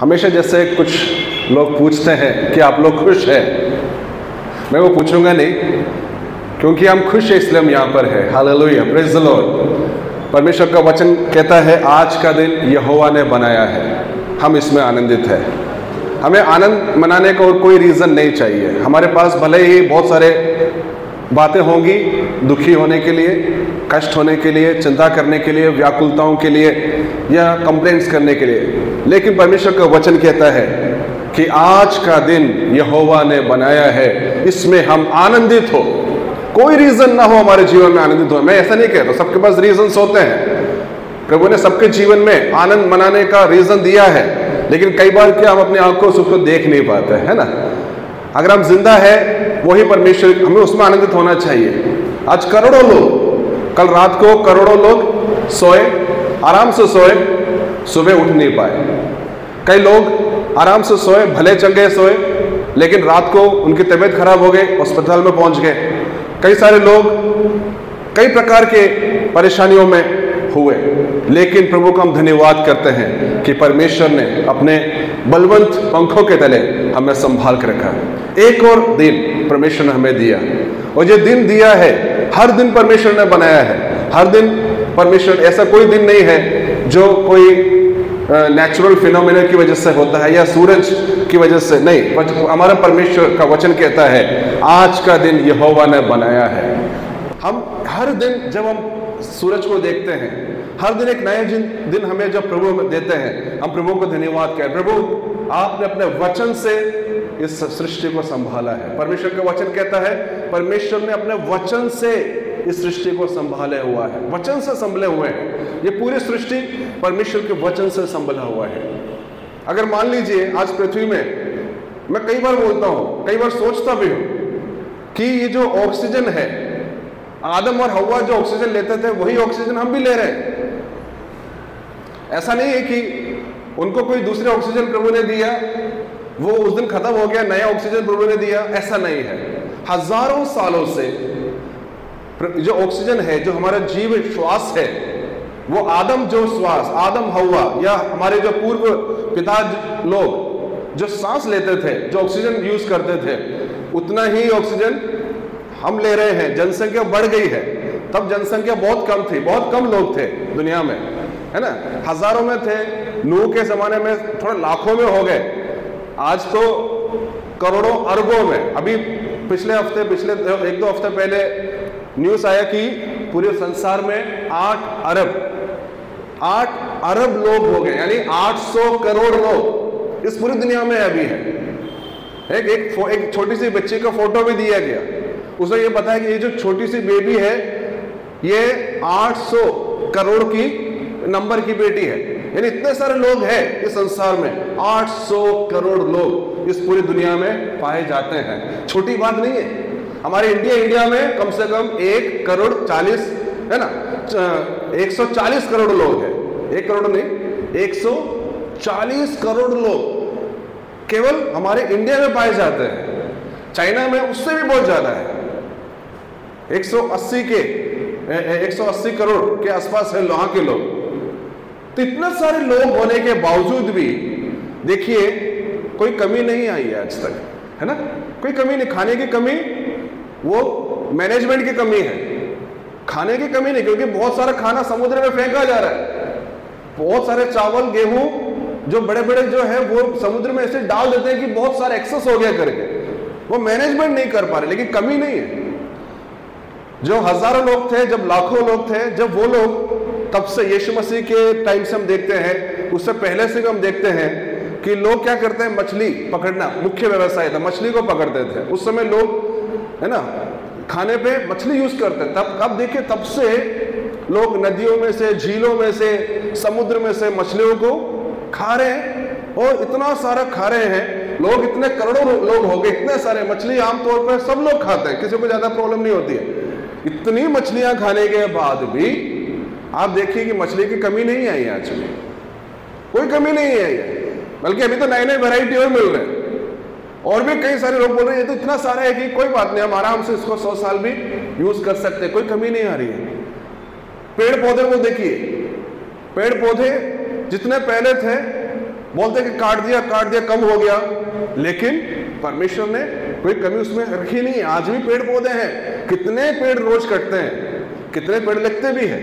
हमेशा जैसे कुछ लोग पूछते हैं कि आप लोग खुश हैं, मैं वो पूछूंगा नहीं, क्योंकि हम खुश हैं इसलिए हम यहाँ पर हैं। Hallelujah, praise the Lord. परमेश्वर का वचन कहता है आज का दिन यहोवा ने बनाया है, हम इसमें आनंदित हैं। हमें आनंद मनाने का और कोई रीज़न नहीं चाहिए। हमारे पास भले ही बहुत सारे बातें होंगी दुखी होने के लिए, कष्ट होने के लिए, चिंता करने के लिए, व्याकुलताओं के लिए या कंप्लेंट्स करने के लिए, लेकिन परमेश्वर का वचन कहता है कि आज का दिन यहोवा ने बनाया है, इसमें हम आनंदित हो। कोई रीज़न ना हो हमारे जीवन में आनंदित हो। मैं ऐसा नहीं कहता, सबके पास रीजंस होते हैं। प्रभु ने सबके जीवन में आनंद मनाने का रीज़न दिया है, लेकिन कई बार क्या हम अपनी आंखों से उसको देख नहीं पाते हैं ना। अगर हम जिंदा है वही परमेश्वर, हमें उसमें आनंदित होना चाहिए। आज करोड़ों लोग, कल रात को करोड़ों लोग सोए, आराम से सोए, सुबह उठ नहीं पाए। कई लोग आराम से सोए, भले चंगे सोए, लेकिन रात को उनकी तबीयत खराब हो गई, अस्पताल में पहुंच गए। कई सारे लोग कई प्रकार के परेशानियों में हुए, लेकिन प्रभु का हम धन्यवाद करते हैं कि परमेश्वर ने अपने बलवंत पंखों के तले हमें संभाल कर रखा है। एक और दिन परमेश्वर ने हमें दिया, और ये दिन दिया है, हर दिन परमेश्वर ने बनाया है। हर दिन परमेश्वर, ऐसा कोई दिन नहीं है जो कोई नेचुरल फिनोमेना की वजह से होता है या सूरज की वजह से नहीं। हमारा परमेश्वर का वचन कहता है आज का दिन यहोवा ने बनाया है। हम हर दिन जब हम सूरज को देखते हैं, हर दिन एक नया दिन हमें जब प्रभु देते हैं, हम प्रभु को धन्यवाद करें। प्रभु, आपने अपने वचन से इस सृष्टि को संभाला है। परमेश्वर का वचन कहता है परमेश्वर ने अपने वचन से इस सृष्टि को संभाले हुआ है। वचन से संभले हुए हैं, ये पूरी सृष्टि परमेश्वर के वचन से संभला हुआ है। अगर मान लीजिए आज पृथ्वी में, मैं कई बार बोलता हूँ, कई बार सोचता भी हूँ कि ये जो ऑक्सीजन है, आदम और हव्वा जो ऑक्सीजन लेते थे वही ऑक्सीजन हम भी ले रहे हैं। ऐसा नहीं है कि उनको कोई दूसरे ऑक्सीजन प्रभु ने दिया, वो उस दिन खत्म हो गया, नया ऑक्सीजन प्रभु ने दिया, ऐसा नहीं है। हजारों सालों से जो ऑक्सीजन है, जो हमारा जीव श्वास है, वो आदम जो श्वास, आदम हवा या हमारे जो पूर्व पिता लोग जो सांस लेते थे, जो ऑक्सीजन यूज करते थे, उतना ही ऑक्सीजन हम ले रहे हैं। जनसंख्या बढ़ गई है, तब जनसंख्या बहुत कम थी, बहुत कम लोग थे दुनिया में, है ना। हजारों में थे, नूह के जमाने में थोड़ा लाखों में हो गए, आज तो करोड़ों अरबों में। अभी पिछले हफ्ते, पिछले एक दो हफ्ते पहले न्यूज आया कि पूरे संसार में 8 अरब लोग हो गए, यानी 800 करोड़ लोग इस पूरी दुनिया में अभी है। एक छोटी सी बच्ची का फोटो भी दिया गया, उसने ये बताया कि ये जो छोटी सी बेबी है ये 800 करोड़ की नंबर की बेटी है। यानी इतने सारे लोग हैं इस संसार में, 800 करोड़ लोग इस पूरी दुनिया में पाए जाते हैं। छोटी बात नहीं है। हमारे इंडिया में कम से कम 1 करोड़ 40, है ना, 140 करोड़ लोग हैं। 1 करोड़ नहीं, 140 करोड़ लोग केवल हमारे इंडिया में पाए जाते हैं। चाइना में उससे भी बहुत ज्यादा है, 180 करोड़ के आसपास है वहां के लोग। तो इतने सारे लोग होने के बावजूद भी देखिए कोई कमी नहीं आई है आज तक, है ना। कोई कमी नहीं, खाने की कमी वो मैनेजमेंट की कमी है, खाने की कमी नहीं, क्योंकि बहुत सारा खाना समुद्र में फेंका जा रहा है। बहुत सारे चावल, गेहूं जो बड़े बड़े जो है वो समुद्र में ऐसे डाल देते हैं कि बहुत सारा एक्सेस हो गया करके, वो मैनेजमेंट नहीं कर पा रहे। लेकिन कमी नहीं है। जो हजारों लोग थे, जब लाखों लोग थे, जब वो लोग, तब से यीशु मसीह के टाइम से हम देखते हैं, उससे पहले से भी हम देखते हैं कि लोग क्या करते हैं, मछली पकड़ना मुख्य व्यवसाय था, मछली को पकड़ते थे। उस समय लोग, है ना, खाने पे मछली यूज करते हैं। तब देखिए, तब से लोग नदियों में से, झीलों में से, समुद्र में से मछलियों को खा रहे हैं, और इतना सारा खा रहे हैं लोग। इतने करोड़ों लोग हो गए, इतने सारे मछली आमतौर पर सब लोग खाते हैं, किसी को ज्यादा प्रॉब्लम नहीं होती है। इतनी मछलियां खाने के बाद भी आप देखिए कि मछली की कमी नहीं आई है आज भी, कोई कमी नहीं आई है, बल्कि अभी तो नई नई वैरायटी और मिल रहे हैं। और भी कई सारे लोग बोल रहे हैं ये तो इतना सारा है कि कोई बात नहीं, हम आराम से इसको 100 साल भी यूज कर सकते हैं, कोई कमी नहीं आ रही है। पेड़ पौधे को देखिए, पेड़ पौधे जितने पहले थे बोलते कि काट दिया कम हो गया, लेकिन परमेश्वर ने कोई कमी उसमें रखी नहीं। आज भी पेड़ पौधे हैं, कितने पेड़ रोज कटते हैं, कितने पेड़ लगते भी हैं,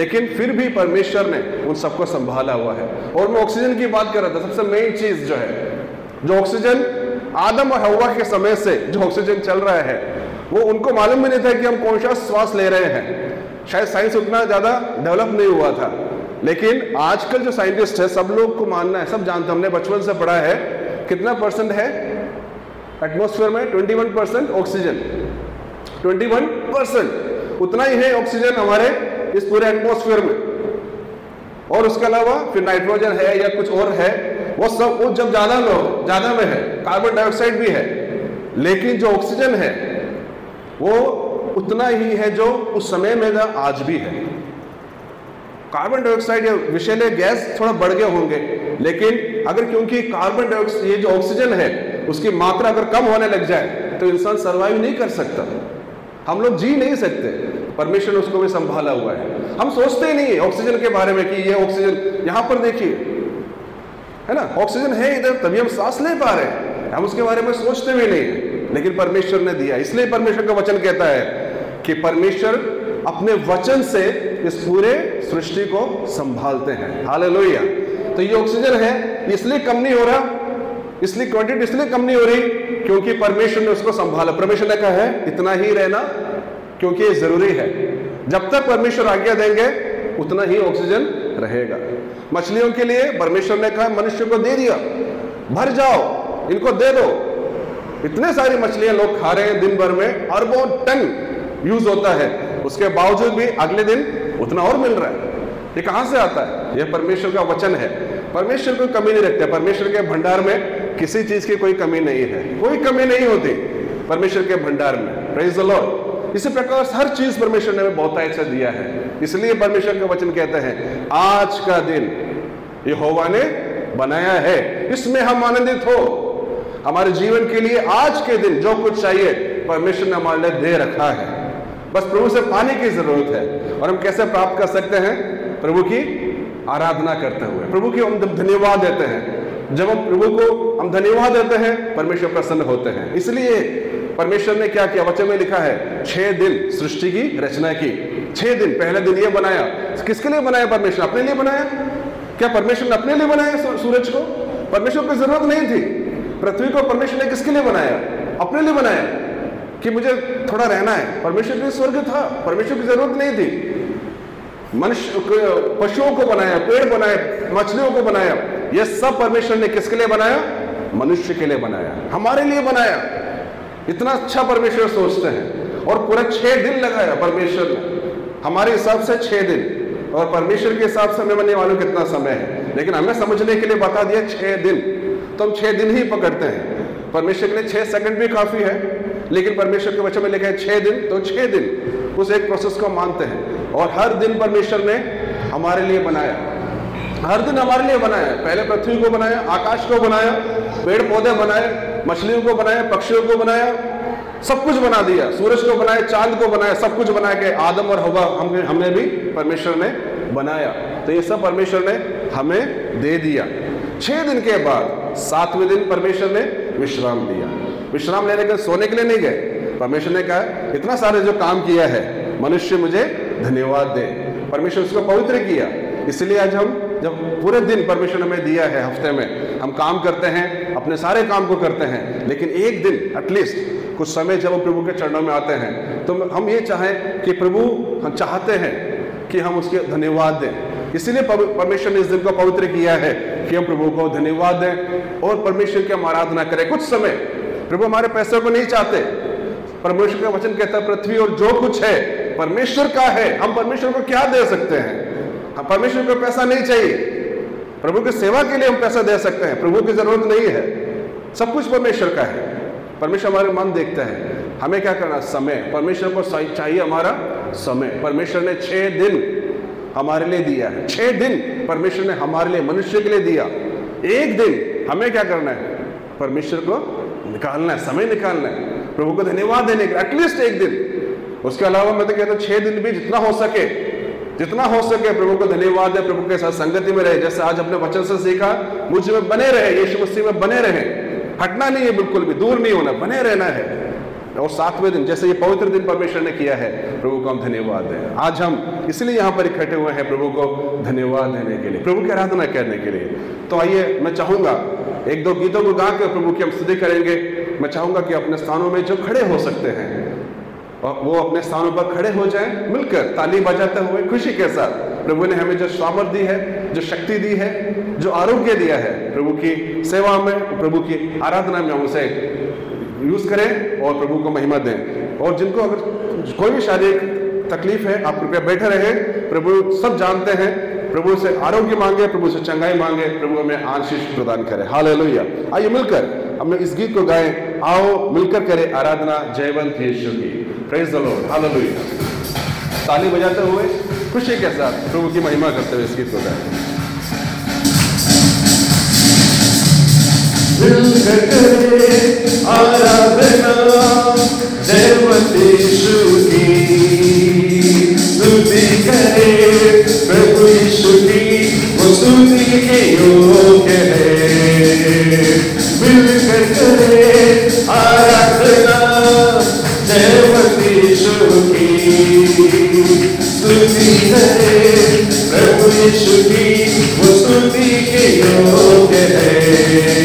लेकिन फिर भी परमेश्वर ने उन सबको संभाला हुआ है। और मैं ऑक्सीजन की बात कर रहा था, सबसे मेन चीज जो है, जो ऑक्सीजन आदम और हवा के समय से जो ऑक्सीजन चल रहा है, वो उनको मालूम भी नहीं था कि हम कौन सा श्वास ले रहे हैं। शायद साइंस उतना ज़्यादा डेवलप नहीं हुआ था, लेकिन आजकल जो साइंटिस्ट है सब लोग को मानना है, सब जानते हैं, हमने बचपन से पढ़ा है। कितना परसेंट है एटमॉस्फेयर में? 21% ऑक्सीजन, 21% उतना ही है ऑक्सीजन हमारे इस पूरे एटमॉस्फेयर में। और उसके अलावा फिर नाइट्रोजन है या कुछ और है, वो सब वो जब ज़्यादा में है, कार्बन डाइऑक्साइड भी है, लेकिन जो ऑक्सीजन है वो उतना ही है जो उस समय में था, आज भी है। कार्बन डाइऑक्साइड या विषैले गैस थोड़ा बढ़ गए होंगे, लेकिन अगर क्योंकि कार्बन डाइऑक्साइड ये जो ऑक्सीजन है उसकी मात्रा अगर कम होने लग जाए तो इंसान सर्वाइव नहीं कर सकता, हम लोग जी नहीं सकते। परमेश्वर ने उसको भी संभाला हुआ है। हम सोचते ही नहीं है ऑक्सीजन के बारे में कि ये ऑक्सीजन, यहाँ पर देखिए है ना, ऑक्सीजन है इधर, तभी हम सांस ले पा रहे हैं, हम उसके बारे में सोचते भी नहीं है, लेकिन परमेश्वर ने दिया। इसलिए परमेश्वर का वचन कहता है कि परमेश्वर अपने वचन से इस पूरे सृष्टि को संभालते हैं। हालेलुया। तो ये ऑक्सीजन है, इसलिए कम नहीं हो रहा, इसलिए क्वांटिटी इसलिए कम नहीं हो रही क्योंकि परमेश्वर ने उसको संभाला। परमेश्वर ने कहा है इतना ही रहना, क्योंकि ये जरूरी है। जब तक परमेश्वर आज्ञा देंगे उतना ही ऑक्सीजन रहेगा। मछलियों के लिए परमेश्वर ने कहा मनुष्य को दे दिया, भर जाओ, इनको दे दो। इतने सारी मछलियां लोग खा रहे हैं, दिन भर में अरबों टन यूज होता है, उसके बावजूद भी अगले दिन उतना और मिल रहा है। ये कहाँ से आता है? ये परमेश्वर का वचन है। परमेश्वर कोई कमी नहीं रखते, परमेश्वर के भंडार में किसी चीज की कोई कमी नहीं है, कोई कमी नहीं होती परमेश्वर के भंडार में। Praise the Lord. इसी प्रकार हर चीज परमेश्वर ने बहुतायत से दिया है। इसलिए परमेश्वर का वचन कहते हैं आज का दिन यहोवा ने बनाया है, इसमें हम आनंदित हो। हमारे जीवन के लिए आज के दिन जो कुछ चाहिए परमेश्वर ने हमारे लिए दे रखा है, बस प्रभु से पाने की जरूरत है। और हम कैसे प्राप्त कर सकते हैं? प्रभु की आराधना करते हुए, प्रभु की हम धन्यवाद देते हैं। जब हम प्रभु को हम धन्यवाद देते हैं परमेश्वर प्रसन्न होते हैं। इसलिए परमेश्वर ने क्या किया? वचन में लिखा है 6 दिन सृष्टि की रचना की, 6 दिन। पहले दिन ये बनाया, किसके लिए बनाया? परमेश्वर अपने लिए बनाया। क्या परमेश्वर ने अपने लिए बनाया सूरज को? परमेश्वर को जरूरत नहीं थी। पृथ्वी को परमेश्वर ने किसके लिए बनाया? अपने लिए बनाया कि मुझे थोड़ा रहना है। परमेश्वर के स्वर्ग था, परमेश्वर की जरूरत नहीं थी। मनुष्य पशुओं को बनाया, पेड़ बनाए, मछलियों को बनाया, ये सब परमेश्वर ने किसके लिए बनाया? मनुष्य के लिए बनाया, हमारे लिए बनाया। इतना अच्छा परमेश्वर सोचते हैं। और पूरा 6 दिन लगाया परमेश्वर ने, हमारे हिसाब से 6 दिन, और परमेश्वर के हिसाब से हमें बनने वालों कितना समय है, लेकिन हमें समझने के लिए बता दिया 6 दिन। तो हम 6 दिन ही पकड़ते हैं, परमेश्वर के लिए 6 सेकंड भी काफी है, लेकिन परमेश्वर के वचन में लिखा है 6 दिन, तो 6 दिन उस एक प्रोसेस को मानते हैं। और हर दिन परमेश्वर ने हमारे लिए बनाया, हर दिन हमारे लिए बनाया। पहले पृथ्वी को बनाया, आकाश को बनाया, पेड़ पौधे बनाए, मछलियों को बनाया, पक्षियों को बनाया, सब कुछ बना दिया। सूरज को बनाया, चांद को बनाया, सब कुछ बना के आदम और हवा हमने भी परमेश्वर ने बनाया। तो ये सब परमेश्वर ने हमें दे दिया। 6 दिन के बाद 7वें दिन परमेश्वर ने विश्राम दिया। विश्राम लेने के सोने के लिए नहीं गए। परमेश्वर ने कहा इतना सारे जो काम किया है मनुष्य मुझे धन्यवाद दे। परमेश्वर उसको पवित्र किया। इसलिए आज हम जब पूरे दिन परमेश्वर ने हमें दिया है, हफ्ते में हम काम करते हैं, अपने सारे काम को करते हैं, लेकिन एक दिन एटलीस्ट कुछ समय जब हम प्रभु के चरणों में आते हैं तो हम ये चाहें कि प्रभु, हम चाहते हैं कि हम उसके धन्यवाद दें। इसीलिए परमेश्वर ने इस दिन को पवित्र किया है कि हम प्रभु को धन्यवाद दें और परमेश्वर की हम आराधना करें। कुछ समय प्रभु हमारे पैसों को नहीं चाहते। परमेश्वर का वचन कहता है पृथ्वी और जो कुछ है परमेश्वर का है। हम परमेश्वर को क्या दे सकते हैं? हम परमेश्वर को पैसा नहीं चाहिए। प्रभु की सेवा के लिए हम पैसा दे सकते हैं, प्रभु की जरूरत नहीं है। सब कुछ परमेश्वर का है। परमेश्वर हमारे मन देखता है। हमें क्या करना? समय। परमेश्वर को चाहिए हमारा समय। परमेश्वर ने 6 दिन हमारे लिए दिया है। 6 दिन परमेश्वर ने हमारे लिए, मनुष्य के लिए दिया। एक दिन हमें क्या करना है? परमेश्वर को निकालना है, समय निकालना है प्रभु को धन्यवाद देने के लिए, एटलीस्ट एक दिन। उसके अलावा मैं तो कहता हूँ 6 दिन भी जितना हो सके, जितना हो सके प्रभु को धन्यवाद दे, प्रभु के साथ संगति में रहे, जैसे आज अपने वचन से सीखा, मुझ में बने रहे, यीशु मसीह में बने रहे, हटना नहीं है, बिल्कुल भी दूर नहीं होना, बने रहना है। और सातवें दिन जैसे ये पवित्र दिन परमेश्वर ने किया है, प्रभु को हम धन्यवाद दें। आज हम इसलिए यहाँ पर इकट्ठे हुए हैं प्रभु को धन्यवाद देने के लिए, प्रभु की आराधना करने के लिए। तो आइए, मैं चाहूँगा एक दो गीतों को गा कर प्रभु की हम स्तुति करेंगे। मैं चाहूँगा कि अपने स्थानों में जो खड़े हो सकते हैं और वो अपने स्थानों पर खड़े हो जाएं, मिलकर ताली बजाते हुए खुशी के साथ। प्रभु ने हमें जो सामर्थ दी है, जो शक्ति दी है, जो आरोग्य दिया है, प्रभु की सेवा में, प्रभु की आराधना में हम उसे यूज़ करें और प्रभु को महिमा दें। और जिनको अगर कोई भी शारीरिक तकलीफ है, आप कृपया बैठे रहें, प्रभु सब जानते हैं। प्रभु से आरोग्य मांगे, प्रभु से चंगाई मांगे, प्रभु हमें आशीष प्रदान करे। हालेलुया। आइए मिलकर हमें इस गीत को गाएं, आओ मिलकर करें आराधना जयवंत यीशु की। Praise the Lord. हालेलुया। ताली बजाते हुए खुशी के साथ प्रभु की महिमा करते हुए इस गीत को गाएं। आराधना जयवंत यीशु की, स्तुति करे प्रभु यीशु की, वो स्तुति के योग्य है। मिलकर करे आराधना जयवंत यीशु की, स्तुति करे प्रभु यीशु की, वो स्तुति के योग्य है।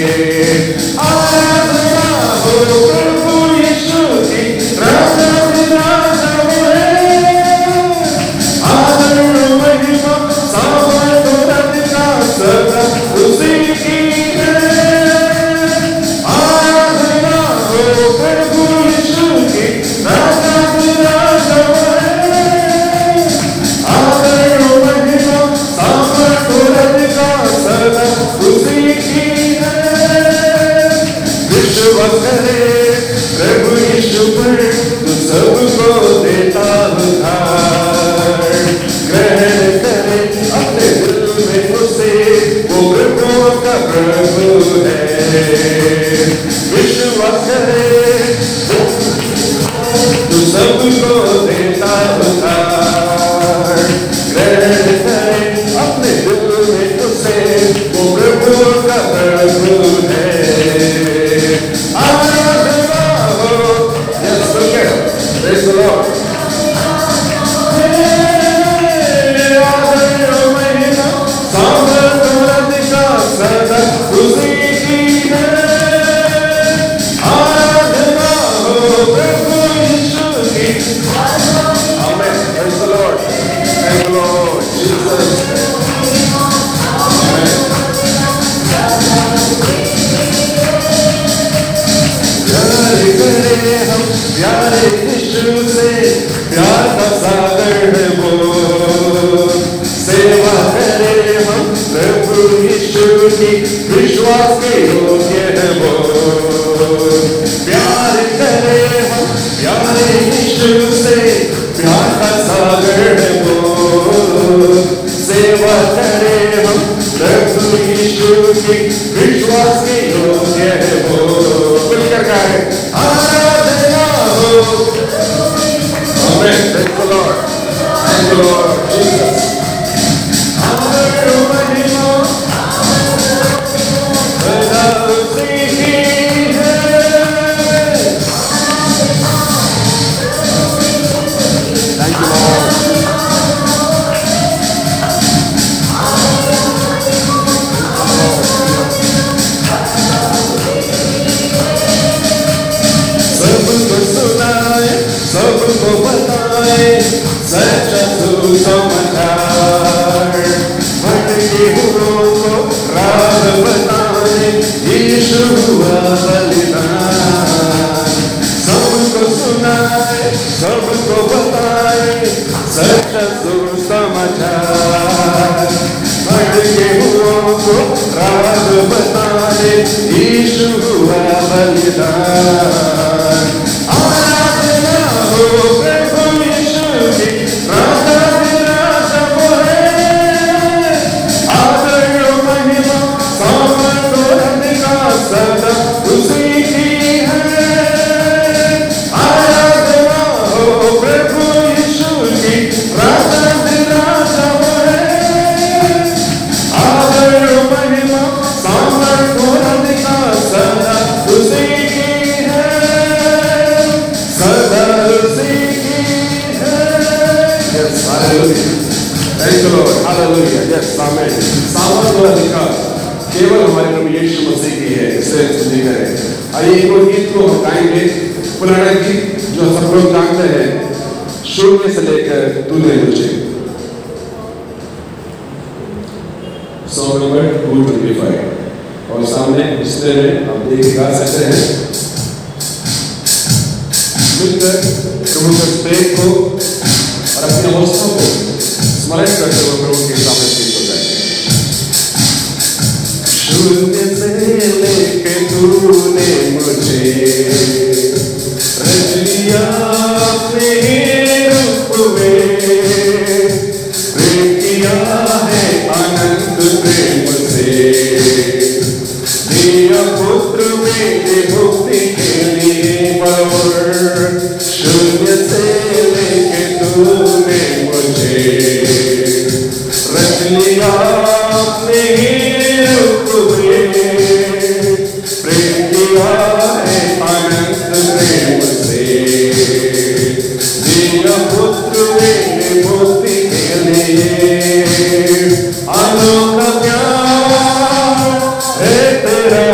हमारे प्रभु यीशु मसीह की है, इससे नहीं करें। आइए एक गीत को हटाएंगे, पुराना गीत जो सब लोग जानते हैं, शून्य से लेकर तूने मुझे। सॉन्ग नंबर 225 और सामने पिछले में आप देख गा सकते हैं। मिलकर प्रभु के प्रेम को और अपने अवस्था को स्मरण करते हुए प्रभु के सामने सीख जाएंगे। शून्य से लेके तूने मुझे रच लिया अपने रूप में, प्रेम किया है आनंद प्रेम से, दिया पुत्र मेरे मुक्ति के लिए बल। शून्य से लेके तूने मुझे रच लिया अपने रूप में, प्रेम किया है आनंद प्रेम से, दिया पुत्र मेरे मुक्ति के लिए। अनोखा प्यार है तेरा,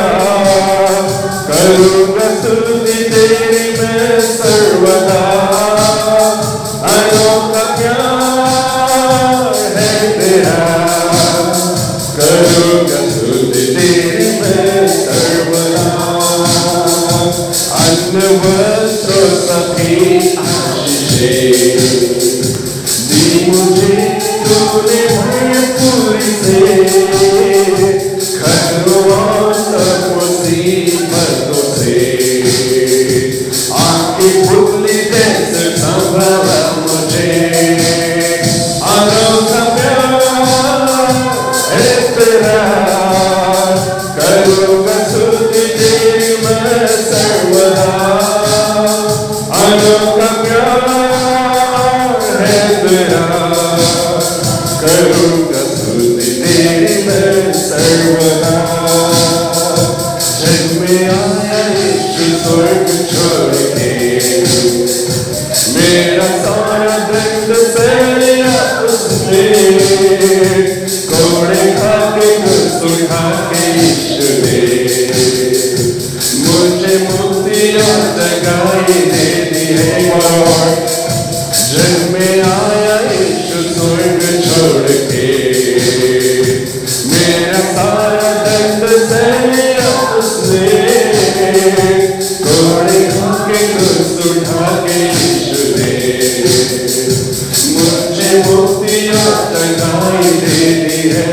करूँगा सुनी तेरी मैं सर्वदा। अनोखा प्यार है तेरा, करूँगा सुनी तेरी मैं सर्वदा। अन्न वस्त्र सभी आशीषें दी मुझे तूने भरपूर से, खतरों सब मुसीबतों से, आँखें भूली जैसे संभला मुझे। अनोखा प्यार है तेरा, करूँगा सुध तेरी मैं सर्वदा। अनोखा प्यार है तेरा, करूँगा सुध तेरी मैं सर्वदा। जब मैं आया यीशु स्वर्ग छोड़ के, मेरा सारा दर्द सहलिया उसने, कोड़े खा के सुखा के यीशु ने मुझे मुक्ति और जगाई दे दी है। जब मैं आया यीशु स्वर्ग छोड़ के, मेरा सारा दर्द सहलिया उसने, कोड़े खा के क्रूस उठा के यीशु ने मुझे मुक्ति और तगाई दे दी है।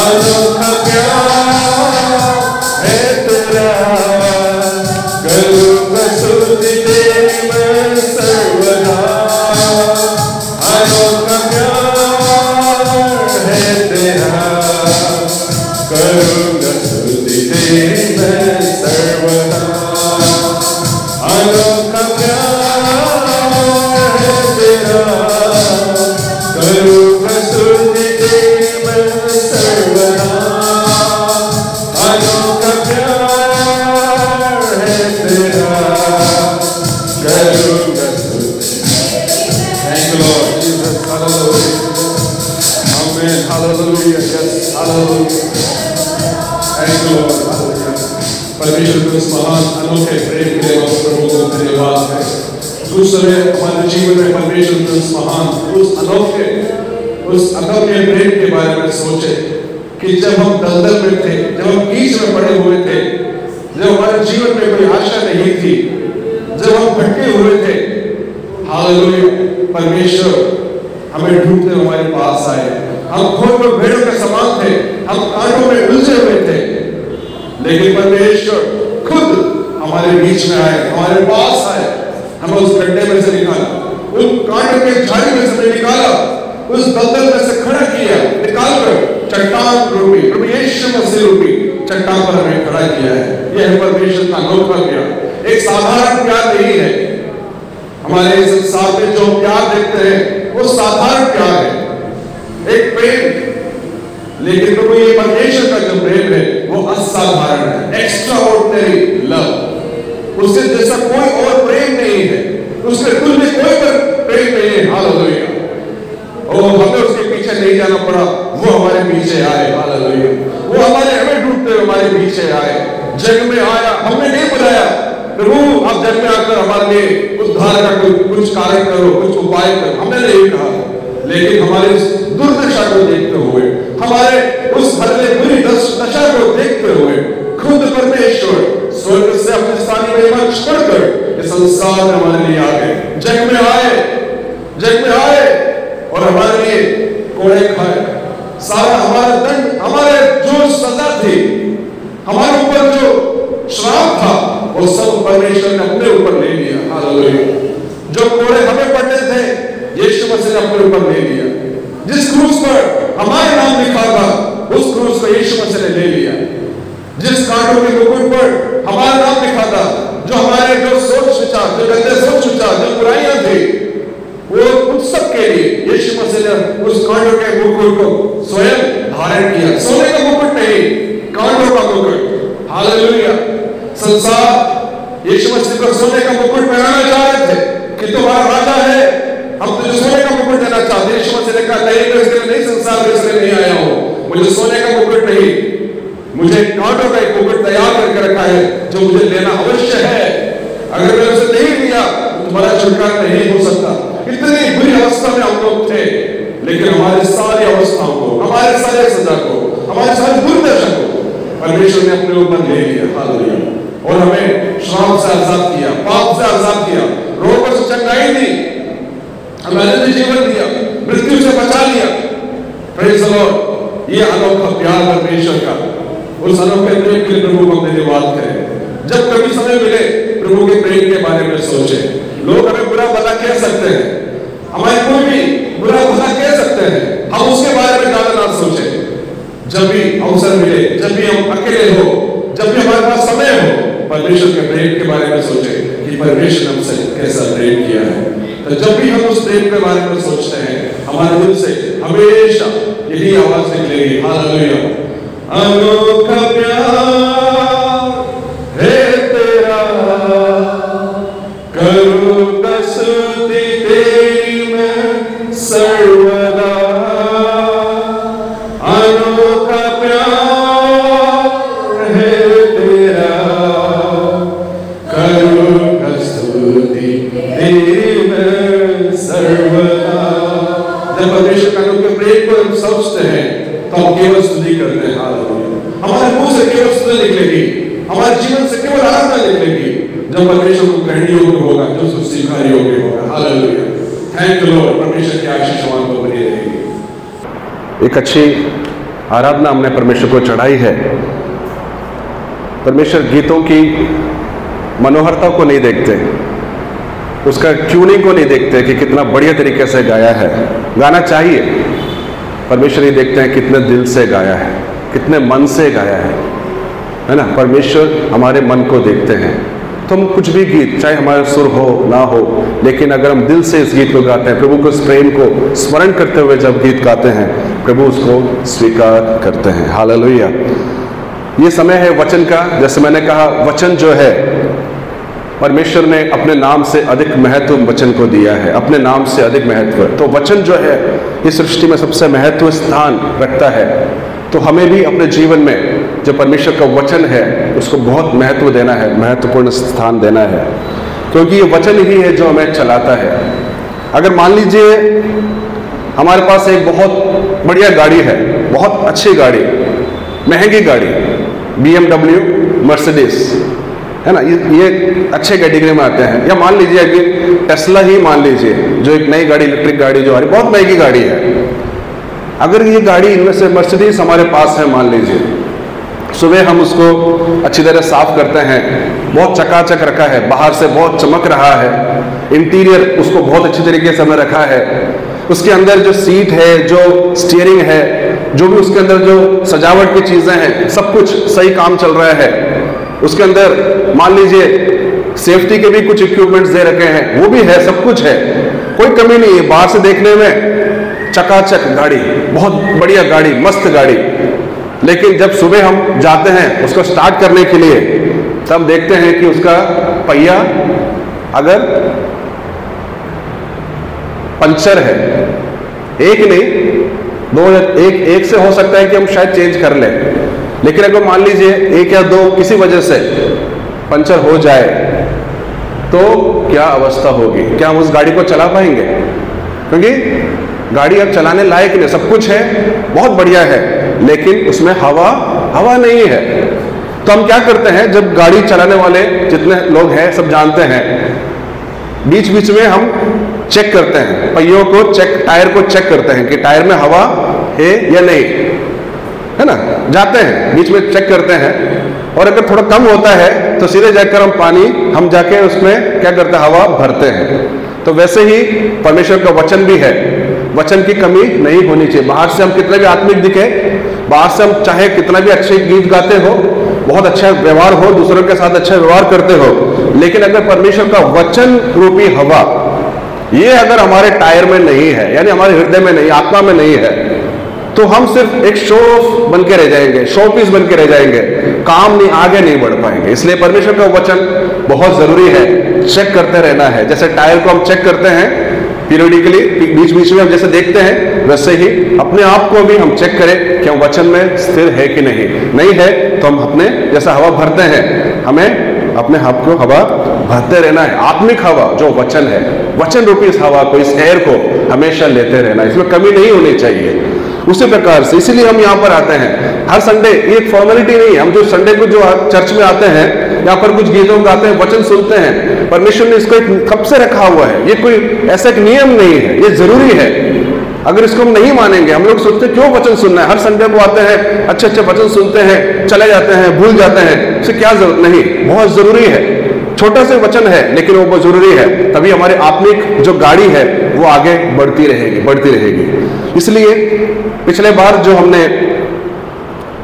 अनोखा प्यार है तेरा, करूँगा सुध तेरी मैं सर्वदा। अनोखा प्यार है तेरा, करूँगा सुध तेरी मैं सर्वदा। अनोखा प्यार है तेरा, करूँगा सुध तेरी मैं सर्वदा। अनोखा प्यार है तेरा, करूँगा सुध। Thank you Lord Jesus, hallelujah, amen, hallelujah, yes, hallelujah, thank you Lord. परमेश्वर के इस महान अनोखे प्रेम के लिए प्रभु को धन्यवाद है। दूसरे हमारे जीवन में परमेश्वर के इस महान उस अनोखे प्रेम के बारे में सोचे कि जब हम दलदल में थे, जब हम कीच में पड़े हुए थे, जब हमारे जीवन में कोई आशा नहीं थी, जब हम भटके हुए थे, हालेलुया, परमेश्वर हमें ढूंढते हमारे पास आए। हम खोए हुए भेड़ों के समान थे, हम कांटों में उलझे हुए थे, लेकिन परमेश्वर खुद हमारे बीच में आए, हमारे पास आए, हमें उस गड्ढे में से निकाला, उन कांटे के झाड़ी में से निकाला, उस दलदल में से खड़ा किया, निकालकर चट्टान रूपी प्रभु यीशु मसीह रूपी चट्टान पर हमें खड़ा किया है। यह परमेश्वर का अनोखा प्यार, एक साधारण प्यार नहीं है। हमारे संसार में जो प्यार देखते हैं वो साधारण प्यार है, एक प्रेम, लेकिन प्रभु ये परमेश्वर का जो प्रेम है वो असाधारण है, एक्स्ट्राऑर्डिनरी लव। उससे जैसा कोई और प्रेम नहीं है, उसके कुल में कोई पर प्रेम नहीं है। हालेलुया, और हमें उसके पीछे नहीं जाना पड़ा, वो हमारे पीछे आए। हालेलुया, वो हमारे हमारे बीच में आए, जग में आया, हमने नहीं बुलाया। प्रभु आप जग में आकर हमारे लिए उद्धार का कुछ कार्य करो, कुछ उपाय करो, हमने नहीं कहा। लेकिन हमारे दुर्दशा को देखते हुए, हमारे उस बदले बुरी दशा को देखते हुए, खुद परमेश्वर स्वर्ग से अपने स्थानीय महिमा छोड़कर इस संसार में हमारे लिए आ गए, जग में आए, जग में आए और हमारे लिए कोड़े खाए। सारा हमारा दंड, हमारे जो सजा थी, हमारे ऊपर जो श्राप था, वो सब परमेश्वर ने अपने ऊपर ले लिया। हालेलुया। जो कोड़े हमें पड़ने थे, यीशु मसीह ने अपने ऊपर ले लिया। जिस क्रूस पर हमारे नाम लिखा था, उस क्रूस पर यीशु मसीह ने ले लिया। जिस कांटों के मुकुट पर हमारा नाम लिखा था, जो हमारे जो सोच विचार, जो गंदे सोच विचार, जो बुराइयां थी, वो उन सब के लिए यीशु मसीह ने उस कांटों के मुकुट को स्वयं धारण किया। सोने का मुकुट नहीं, कांटों का मुकुट। हालेलुया। संसार यीशु मसीह को सोने का मुकुट पहनाना चाह रहे थे कि तुम्हारा राजा है, हम तुझे सोने का मुकुट देना चाहते। यीशु मसीह ने कहा नहीं, मैं इसके लिए नहीं, संसार में इसलिए नहीं आया हूँ। मुझे सोने का मुकुट नहीं, मुझे कांटों का एक मुकुट तैयार करके रखा है, जो मुझे लेना अवश्य है। अगर मैं उसे नहीं लिया, तुम्हारा छुटकारा नहीं हो सकता। इतनी बुरी अवस्था में हम लोग थे, लेकिन हमारे सारी अवस्थाओं को, हमारे सारे सजा को, हमारे सारे दुर्दशा को परमेश्वर ने अपने ऊपर ले लिया। हालेलुया। और हमें श्राप से आजाद किया, पाप से आजाद किया, रोग से चंगाई दी, हमें अनंत जीवन दिया, मृत्यु से बचा लिया। Praise the Lord. ये अनोखा प्यार परमेश्वर का, उस अनोखे प्रेम के लिए प्रभु को अपने लिए बात करें। जब कभी समय मिले, प्रभु के प्रेम के बारे में सोचे। लोग हमें बुरा भला कह सकते हैं, हमारे कोई भी बुरा भला कह सकते हैं, हम उसके बारे में ज्यादा ना सोचे। जब भी अवसर मिले, जब भी हम अकेले हो, जब भी हमारे पास समय हो, परमेश्वर के प्रेम के बारे में सोचे कि परमेश्वर ने हमसे कैसा प्रेम किया है। तो जब भी हम उस प्रेम के बारे में सोचते हैं, हमारे दिल से हमेशा यही आवाज निकलेगी, हालेलुया। अनोखा प्यार है तेरा, करो कसुती तेरी में सर्वदा, अनोखा प्यार है तेरा, करो कसुती तेरी में सर्वदा। जब परमेश्वर का उनके प्रेम पर हम सोचते हैं, तो हम केवल स्तुति करते हैं। हालेलुया। हमारे मुंह से केवल स्तुति निकलेगी, हमारे जीवन से केवल आराधना निकलेगी, जब परमेश्वर को ग्रहण योग्य होगा, जब स्वीकार योग्य होगा। हालेलुया। Thank you Lord. परमेश्वर की आशीष हम पर बनी रहेगी। एक अच्छी आराधना हमने परमेश्वर को चढ़ाई है। परमेश्वर गीतों की मनोहरता को नहीं देखते, उसका ट्यूनिंग को नहीं देखते कि कितना बढ़िया तरीके से गाया है। गाना चाहिए, परमेश्वर ये देखते हैं कितने दिल से गाया है, कितने मन से गाया है ना। परमेश्वर हमारे मन को देखते हैं। तो हम कुछ भी गीत, चाहे हमारा सुर हो ना हो, लेकिन अगर हम दिल से इस गीत को गाते हैं, प्रभु को, इस प्रेम को स्मरण करते हुए जब गीत गाते हैं, प्रभु उसको स्वीकार करते हैं। हालेलुया। ये समय है वचन का। जैसे मैंने कहा, वचन जो है, परमेश्वर ने अपने नाम से अधिक महत्व वचन को दिया है, अपने नाम से अधिक महत्व। तो वचन जो है, इस सृष्टि में सबसे महत्व स्थान रखता है। तो हमें भी अपने जीवन में जो परमेश्वर का वचन है, उसको बहुत महत्व देना है, महत्वपूर्ण स्थान देना है, क्योंकि ये वचन ही है जो हमें चलाता है। अगर मान लीजिए हमारे पास एक बहुत बढ़िया गाड़ी है, बहुत अच्छी गाड़ी, महंगी गाड़ी, BMW, मर्सिडीज, है ना, ये अच्छे कैटेगरी में आते हैं। या मान लीजिए कि टेस्ला ही मान लीजिए, जो एक नई गाड़ी, इलेक्ट्रिक गाड़ी जो आ रही, बहुत महंगी गाड़ी है। अगर ये गाड़ी, इनमें से मर्सिडीज हमारे पास है मान लीजिए, सुबह हम उसको अच्छी तरह साफ करते हैं, बहुत चकाचक रखा है, बाहर से बहुत चमक रहा है, इंटीरियर उसको बहुत अच्छी तरीके से हमने रखा है। उसके अंदर जो सीट है, जो स्टीयरिंग है, जो भी उसके अंदर जो सजावट की चीज़ें हैं, सब कुछ सही काम चल रहा है। उसके अंदर मान लीजिए सेफ्टी के भी कुछ इक्विपमेंट्स दे रखे हैं, वो भी है, सब कुछ है, कोई कमी नहीं है। बाहर से देखने में चकाचक गाड़ी, बहुत बढ़िया गाड़ी, मस्त गाड़ी। लेकिन जब सुबह हम जाते हैं उसको स्टार्ट करने के लिए, तब देखते हैं कि उसका पहिया अगर पंचर है, एक नहीं दो, एक से हो सकता है कि हम शायद चेंज कर लें। लेकिन अगर मान लीजिए एक या दो किसी वजह से पंचर हो जाए तो क्या अवस्था होगी, क्या हम उस गाड़ी को चला पाएंगे? क्योंकि गाड़ी अब चलाने लायक नहीं, सब कुछ है, बहुत बढ़िया है, लेकिन उसमें हवा नहीं है। तो हम क्या करते हैं, जब गाड़ी चलाने वाले जितने लोग हैं सब जानते हैं, बीच बीच में हम चेक करते हैं, पहियों को चेक, टायर को चेक करते हैं कि टायर में हवा है या नहीं, है ना, जाते हैं बीच में चेक करते हैं। और अगर थोड़ा कम होता है तो सीधे जाकर हम जाके उसमें क्या करते हैं, हवा भरते हैं। तो वैसे ही परमेश्वर का वचन भी है, वचन की कमी नहीं होनी चाहिए। बाहर से हम कितने भी आत्मिक दिखे, बाहर से हम चाहे कितना भी अच्छे गीत गाते हो, बहुत अच्छा व्यवहार हो, दूसरों के साथ अच्छा व्यवहार करते हो, लेकिन अगर परमेश्वर का वचन रूपी हवा ये अगर हमारे टायर में नहीं है, यानी हमारे हृदय में नहीं, आत्मा में नहीं है, तो हम सिर्फ एक शो ऑफ बन के रह जाएंगे, शो पीस बन के रह जाएंगे, काम नहीं, आगे नहीं बढ़ पाएंगे। इसलिए परमेश्वर का वचन बहुत जरूरी है, चेक करते रहना है। जैसे टायर को हम चेक करते हैं पीरियडिकली, बीच बीच में हम जैसे देखते हैं, वैसे ही अपने आप को भी हम चेक करें कि हम वचन में स्थिर है कि नहीं, नहीं है तो हम अपने जैसा हवा भरते हैं, हमें अपने आप को हवा भरते रहना है। आत्मिक हवा जो वचन है, वचन रूपी इस हवा को, इस एयर को हमेशा लेते रहना, इसमें कमी नहीं होनी चाहिए। उसी प्रकार से इसीलिए हम यहाँ पर आते हैं हर संडे, ये एक फॉर्मेलिटी नहीं है। हम जो संडे को जो चर्च में आते हैं, यहाँ पर कुछ गीतों गाते हैं, वचन सुनते हैं, परमेश्वर ने इसको एक कब से रखा हुआ है, ये कोई ऐसा एक नियम नहीं है, ये जरूरी है। अगर इसको हम नहीं मानेंगे, हम लोग सोचते क्यों वचन सुनना है, हर संडे को आते हैं, अच्छे अच्छे वचन सुनते हैं, चले जाते हैं, भूल जाते हैं, इससे क्या जरूरत, नहीं, बहुत जरूरी है। छोटा सा वचन है लेकिन वो बहुत जरूरी है, तभी हमारे आत्मिक जो गाड़ी है वो आगे बढ़ती रहेगी, बढ़ती रहेगी। इसलिए पिछले बार जो हमने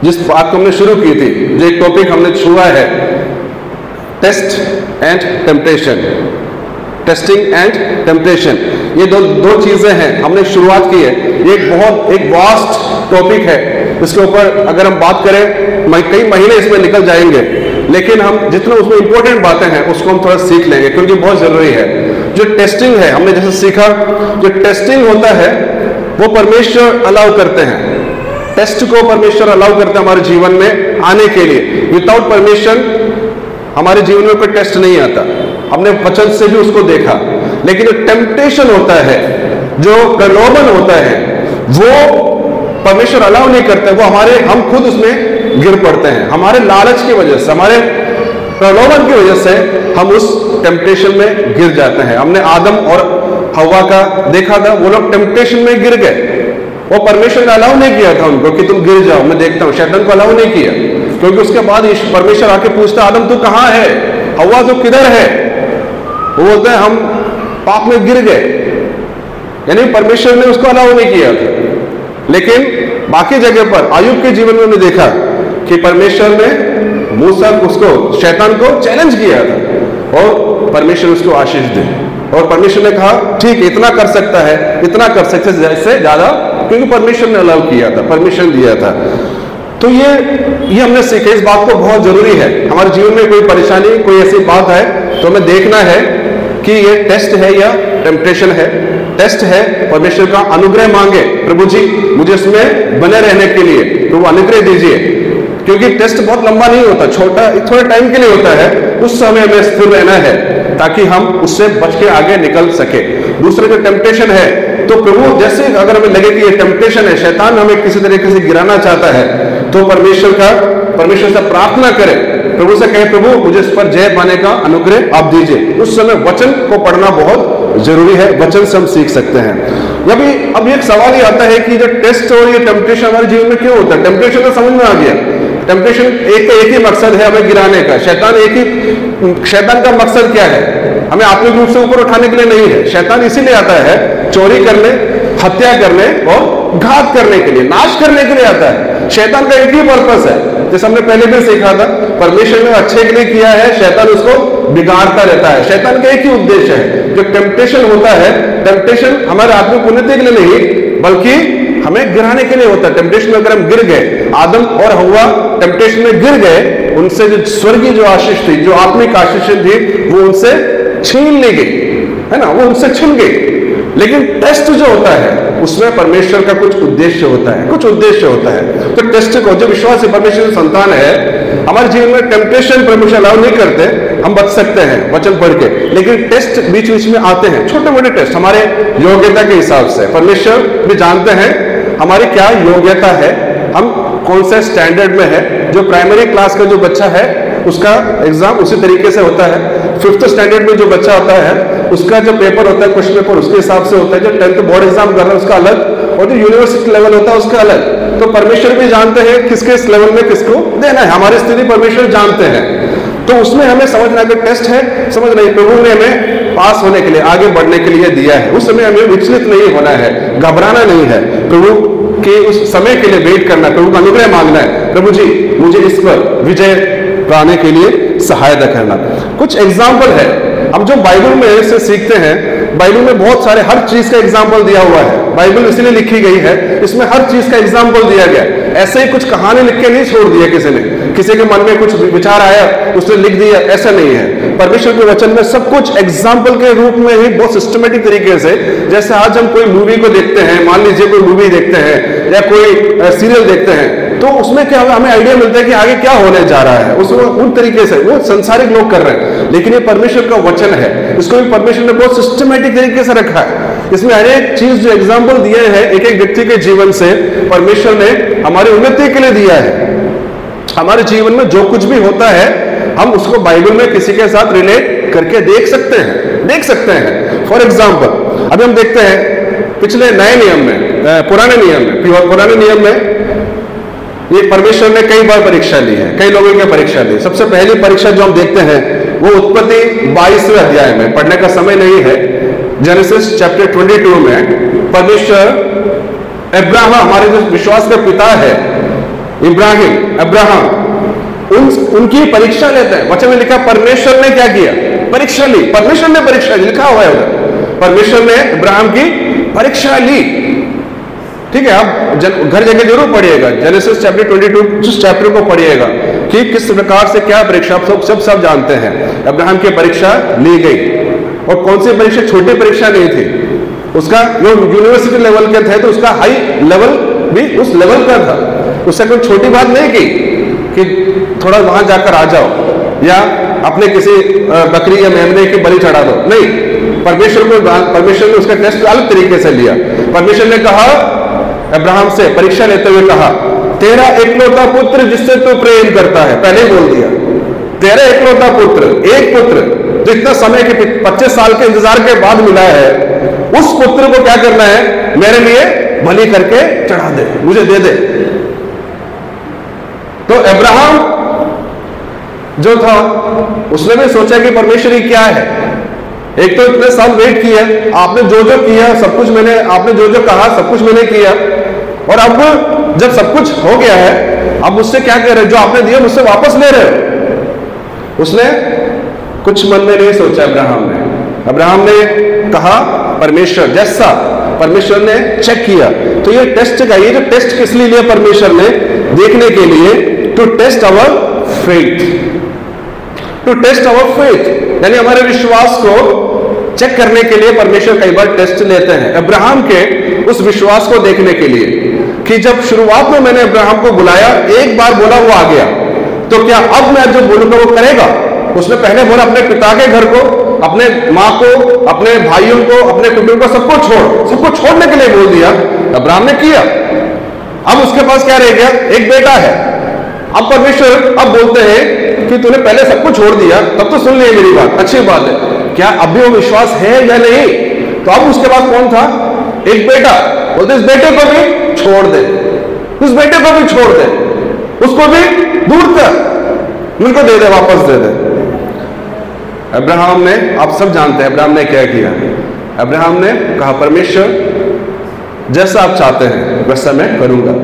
जिस बात को हमने शुरू की थी, जो एक टॉपिक हमने छुआ है, test and temptation, testing and temptation, ये दो चीजें हैं, हमने शुरुआत की है। ये एक वास्ट टॉपिक है, इसके ऊपर अगर हम बात करें कई महीने इसमें निकल जाएंगे, लेकिन हम जितना उसमें इंपॉर्टेंट बातें हैं उसको हम थोड़ा सीख लेंगे, क्योंकि बहुत जरूरी है। जो टेस्टिंग है, हमने जैसे सीखा, जो टेस्टिंग होता है वो परमेश्वर अलाउ करते हैं, टेस्ट को परमेश्वर अलाउ करते हैं हमारे जीवन में आने के लिए। विदाउट परमेश्वर हमारे जीवन में कोई टेस्ट नहीं आता, हमने वचन से भी उसको देखा। लेकिन जो टेम्पटेशन होता है, जो प्रलोभन होता है, वो परमेश्वर अलाउ नहीं करते, वो हम खुद उसमें गिर पड़ते हैं। हमारे लालच की वजह से, हमारे प्रलोभन की वजह से हम उस टेम्पटेशन में गिर जाते हैं। हमने आदम और हवा का देखा था, वो लोग टेम्पटेशन में गिर गए, वो परमेश्वर ने अलाउ नहीं किया था उनको कि तुम गिर जाओ, मैं देखता हूँ, शैतान को अलाउ नहीं किया। क्योंकि उसके बाद परमेश्वर आके पूछता, आदम तू कहाँ है, हवा तू किधर है? वो बोलते हैं हम पाप में गिर गए, यानी परमेश्वर ने उसको अलाउ नहीं किया था। लेकिन बाकी जगह पर आयुब के जीवन में हमने देखा कि परमेश्वर ने मूसा उसको, शैतान को चैलेंज किया था और परमेश्वर उसको आशीष दे, और परमेश्वर ने कहा ठीक है, इतना कर सकता है, इतना कर सकते से ज्यादा, क्योंकि परमेश्वर ने अलाउ किया था, परमिशन दिया था। तो ये हमने सीखे, इस बात को बहुत जरूरी है। हमारे जीवन में कोई परेशानी, कोई ऐसी बात है तो हमें देखना है कि ये टेस्ट है या टेम्पटेशन है। टेस्ट है, परमेश्वर का अनुग्रह मांगे, प्रभु जी मुझे इसमें बने रहने के लिए प्रभु अनुग्रह दीजिए, क्योंकि टेस्ट बहुत लंबा नहीं होता, छोटा थोड़े टाइम के लिए होता है, उस समय हमें स्थिर रहना है ताकि हम उससे बच के आगे निकल सके। दूसरे जो टेम्पटेशन है, तो प्रभु जैसे अगर हमें लगे कि ये टेम्पटेशन है, शैतान हमें किसी तरीके से गिराना चाहता है, तो परमेश्वर से प्रार्थना करें, प्रभु से कहें प्रभु मुझे इस पर जय पाने का अनुग्रह आप दीजिए। उस समय वचन को पढ़ना बहुत जरूरी है, वचन से हम सीख सकते हैं। अब एक सवाल ये आता है कि जो टेस्ट और ये टेम्पटेशन हमारे जीवन में क्यों होता है? टेम्पटेशन तो समझ में आ गया, टेम्पटेशन एक ही मकसद है, हमें गिराने का। शैतान का मकसद क्या है? हमें आत्मिक रूप से ऊपर उठाने के लिए नहीं है। शैतान इसीलिए आता है चोरी करने, हत्या करने और घात करने के लिए, नाश करने के लिए आता है। शैतान का एक ही पर्पस है, जैसे हमने पहले भी सीखा था, परमेश्वर ने अच्छे के लिए किया है, शैतान उसको बिगाड़ता रहता है। शैतान का एक ही उद्देश्य है, जो टेम्पटेशन होता है, टेम्पटेशन हमारे आत्मिक उन्नति के लिए नहीं बल्कि हमें गिराने के लिए होता है। टेम्पटेशन में अगर हम गिर गए, आदम और हव्वा टेम्पटेशन में गिर गए, उनसे जो स्वर्गीय जो आशीष थी, जो आत्मिक आशीष थी, वो उनसे छीन ली गई, है ना, वो उनसे छिन गई। लेकिन टेस्ट जो होता है, उसमें परमेश्वर का कुछ उद्देश्य होता है, कुछ उद्देश्य होता है। तो टेस्ट को, जो विश्वास है परमेश्वर की संतान है, हमारे जीवन में टेम्पटेशन परमेश्वर अलाउ नहीं करते, हम बच सकते हैं वचन पढ़ के। लेकिन टेस्ट बीच बीच में आते हैं, छोटे मोटे टेस्ट हमारे योग्यता के हिसाब से। परमेश्वर भी जानते हैं हमारी क्या योग्यता है, हम कौन से स्टैंडर्ड में है। जो प्राइमरी क्लास का जो बच्चा है उसका एग्जाम उसी तरीके से होता है। फिफ्थ स्टैंडर्ड में जो बच्चा आता है उसका जो पेपर होता है, क्वेश्चन पेपर, उसके हिसाब से होता है। जो टेंथ बोर्ड एग्जाम कर रहा है उसका अलग, और जो यूनिवर्सिटी लेवल होता है उसका अलग। तो परमेश्वर भी जानते हैं किसके इस लेवल में किसको देना है, हमारी स्थिति परमेश्वर जानते हैं। तो उसमें हमें समझना कि टेस्ट है, समझना प्रभु ने हमें पास होने के लिए, आगे बढ़ने के लिए दिया है। उस समय हमें विचलित नहीं होना है, घबराना नहीं है, प्रभु के उस समय के लिए वेट करना, प्रभु का अनुग्रह मांगना है। प्रभु जी मुझे इस पर विजय पाने के लिए सहायता करना। कुछ एग्जाम्पल है हम जो बाइबल में से सीखते हैं। बाइबल में बहुत सारे हर चीज का एग्जाम्पल दिया हुआ है। बाइबल इसलिए लिखी गई है, इसमें हर चीज का एग्जाम्पल दिया गया है। ऐसे ही कुछ कहानी लिख के नहीं छोड़ दिया किसी ने, किसी के मन में कुछ विचार आया उसने लिख दिया, ऐसा नहीं है। परमेश्वर के वचन में सब कुछ एग्जाम्पल के रूप में ही बहुत सिस्टमेटिक तरीके से, जैसे आज हम कोई मूवी को देखते हैं, मान लीजिए कोई मूवी देखते हैं या कोई सीरियल देखते हैं, तो उसमें क्या हमें आइडिया मिलता है कि आगे क्या होने जा रहा है। उसमें उन तरीके से वो संसारिक लोग कर रहे हैं, लेकिन ये परमेश्वर का वचन है, इसको भी परमेश्वर ने बहुत सिस्टमेटिक तरीके से रखा है। इसमें हर एक चीज जो एग्जाम्पल दिए हैं एक एक व्यक्ति के जीवन से, परमेश्वर ने हमारी उन्नति के लिए दिया है। हमारे जीवन में जो कुछ भी होता है हम उसको बाइबल में किसी के साथ रिलेट करके देख सकते हैं, देख सकते हैं। फॉर एग्जाम्पल अभी हम देखते हैं पिछले नए नियम में, पुराने नियम में ये परमेश्वर ने कई बार परीक्षा ली है, कई लोगों की परीक्षा ली। सबसे पहली परीक्षा जो हम देखते हैं वो उत्पत्ति 22वें अध्याय में, पढ़ने का समय नहीं है, जेनेसिस चैप्टर 22 में परमेश्वर अब्राहम, हमारे जो विश्वास का पिता है इब्राहिम, अब्राहम, उनकी परीक्षा लेते हैं। वचन में लिखा परमेश्वर ने क्या किया, परीक्षा ली। परमेश्वर ने परीक्षा ली, लिखा हुआ है, परमेश्वर ने अब्राहम की परीक्षा ली। ठीक है, आप घर जगह जरूर पढ़िएगा जेनेसिस चैप्टर 22 उस चैप्टर को पढ़िएगा कि किस प्रकार से क्या परीक्षा, आप सब जानते हैं। अब्राहम की परीक्षा ली गई, और कौन सी परीक्षा, छोटी परीक्षा नहीं थी। उसका जो यूनिवर्सिटी लेवल के थे तो उसका हाई लेवल भी उस लेवल का था। उससे कोई छोटी बात नहीं कि थोड़ा वहां जाकर आ जाओ या अपने किसी बकरी या मेमने की बलि चढ़ा दो, नहीं। परमेश्वर ने उसका टेस्ट अलग तरीके से लिया। परमेश्वर ने कहा अब्राहम से परीक्षा लेते हुए, कहा तेरा एकलौता पुत्र जिससे तू प्रेम करता है, पहले बोल दिया तेरा एकलौता पुत्र, एक पुत्र जो इतना समय के 25 साल के इंतजार के बाद मिला है, उस पुत्र को क्या करना है, मेरे लिए बलि करके चढ़ा दे, मुझे दे दे। तो अब्राहम जो था उसने भी सोचा कि परमेश्वर क्या है, एक तो इतने साल वेट किया, आपने जो जो किया सब कुछ मैंने, आपने जो जो कहा सब कुछ मैंने किया, और अब जब सब कुछ हो गया है अब मुझसे क्या कह रहे हो, जो आपने दिया मुझसे वापस ले रहे हो। उसने कुछ मन में नहीं सोचा अब्राहम ने कहा परमेश्वर, जैसा परमेश्वर ने चेक किया। तो ये टेस्ट का, ये जो टेस्ट किस लिए लिया परमेश्वर ने, देखने के लिए, to test our faith, to test our faith, यानी हमारे विश्वास को चेक करने के लिए परमेश्वर कई बार टेस्ट लेते हैं। अब्राहम के उस विश्वास को देखने के लिए कि जब शुरुआत में मैंने अब्राहम को बुलाया, एक बार बोला वो आ गया, तो क्या अब मैं जो बोलूंगा वो करेगा? उसने पहले बोला अपने पिता के घर को, अपने माँ को, अपने भाइयों को, अपने कुटुंब को, सबको छोड़, सबको छोड़ने के लिए बोल दिया, अब्राहम ने किया। अब उसके पास क्या रह गया, एक बेटा है। अब परमेश्वर अब बोलते हैं कि तूने पहले सब कुछ छोड़ दिया, तब तो सुन लिया मेरी बात, अच्छी बात है, क्या अब भी वो विश्वास है या नहीं? तो अब उसके पास कौन था, एक बेटा। बोलते इस बेटे को भी छोड़ दे, उस बेटे को भी छोड़ दे, उसको भी दूर कर, मुझको दे दे, वापस दे दे। अब्राहम ने, आप सब जानते हैं अब्राहम ने क्या किया, अब्राहम ने कहा परमेश्वर जैसा आप चाहते हैं वैसा मैं करूंगा।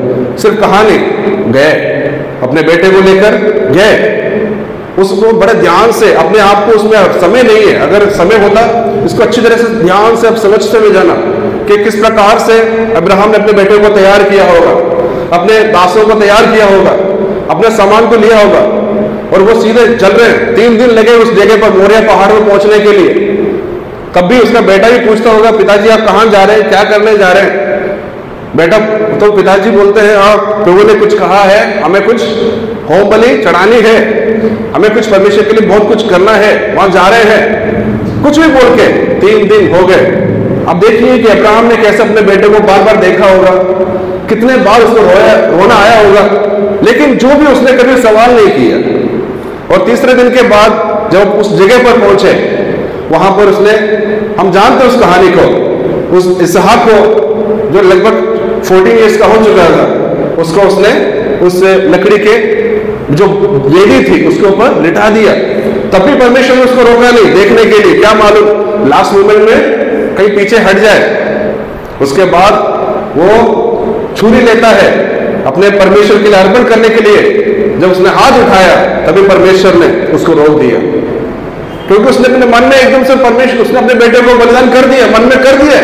सिर्फ कहानी गए, अपने बेटे को लेकर गए, उसको बड़े ध्यान से, अपने आप को, उसमें समय नहीं है, अगर समय होता इसको अच्छी तरह से ध्यान से आप समझते हुए जाना कि किस प्रकार से अब्राहम ने अपने बेटे को तैयार किया होगा, अपने दासों को तैयार किया होगा, अपने सामान को लिया होगा, और वो सीधे चल रहे हैं। 3 दिन लगे उस जगह पर, मोरिया पहाड़ में पहुंचने के लिए। कभी उसका बेटा भी पूछता होगा पिताजी आप कहाँ जा रहे हैं, क्या करने जा रहे हैं, बेटा तो पिताजी बोलते हैं हाँ प्रभु ने कुछ कहा है, हमें कुछ होम बलि चढ़ानी है, हमें कुछ परमेश्वर के लिए बहुत कुछ करना है, वहां जा रहे हैं, कुछ भी बोल के 3 दिन हो गए। अब देखिए कि अब्राहम ने कैसे अपने बेटे को बार बार देखा होगा, कितने बार उसको रोना आया होगा, लेकिन जो भी उसने कभी सवाल नहीं किया। और तीसरे दिन के बाद जब उस जगह पर पहुंचे वहां पर उसने, हम जानते हैं उस कहानी को, उस इसहाक को जो लगभग 14 इयर्स का हो चुका था, उसको उसने उस लकड़ी के जो वेदी थी उसके ऊपर लिटा दिया। तब भी परमेश्वर ने उसको रोका नहीं देखने के लिए, क्या मालूम लास्ट मोमेंट में कहीं पीछे हट जाए। उसके बाद वो छुरी लेता है अपने परमेश्वर के लिए अर्पण करने के लिए, जब उसने हाथ उठाया तभी परमेश्वर ने उसको रोक दिया, क्योंकि उसने अपने मन में एकदम से परमेश्वर, उसने अपने बेटे को बलिदान कर दिया, मन में कर दिया।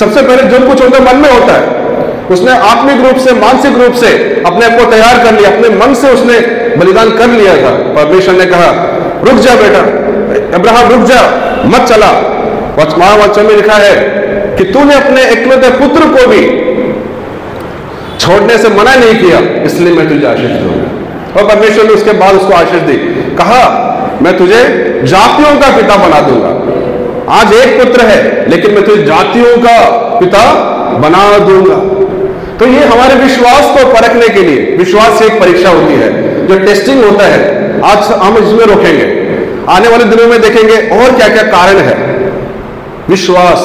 सबसे पहले जो कुछ होता है मन में होता है, उसने आत्मिक रूप से मानसिक रूप से अपने आप को तैयार कर लिया, अपने मन से उसने बलिदान कर लिया था। परमेश्वर ने कहा रुक जा बेटा, अब्राहम रुक जा, मत चला। महावचन में लिखा है कि तूने अपने एकलौते पुत्र को भी छोड़ने से मना नहीं किया, इसलिए मैं तुझे आशीष दूंगा। और परमेश्वर ने उसके बाद उसको आशीष दी, कहा मैं तुझे जातियों का पिता बना दूंगा। आज एक पुत्र है लेकिन मैं तुझे जातियों का पिता बना दूंगा। तो ये हमारे विश्वास को परखने के लिए, विश्वास से एक परीक्षा होती है जो टेस्टिंग होता है। आज हम इसमें रोकेंगे, आने वाले दिनों में देखेंगे और क्या क्या कारण है विश्वास